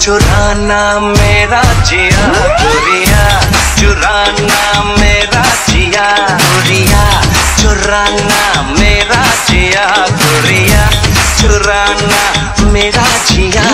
चुराना मेरा जिया गुड़िया, चुराना मेरा जिया गुड़िया, चुराना मेरा जिया गुड़िया, चुराना मेरा जिया।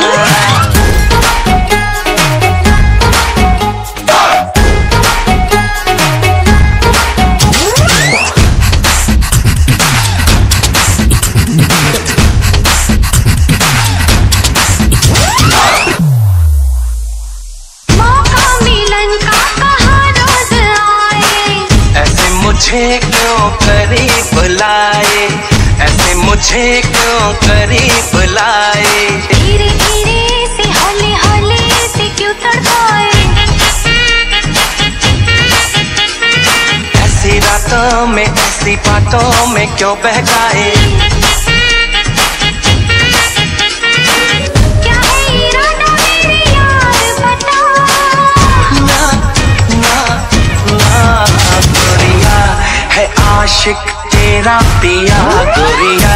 मुझे क्यों करीब बुलाए, ऐसे मुझे क्यों करीब बुलाए, धीरे धीरे से हौले हौले से क्यों तड़पाए, ऐसी रातों में ऐसी बातों में क्यों बहकाए। क्या है इरादा मेरे यार बता, ना ना ना है आशिक तेरा पिया गोरिया,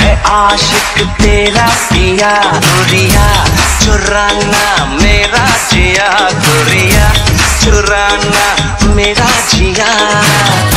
है आशिक तेरा पिया गोरिया, चुराना मेरा जिया गोरिया, चुराना मेरा जिया।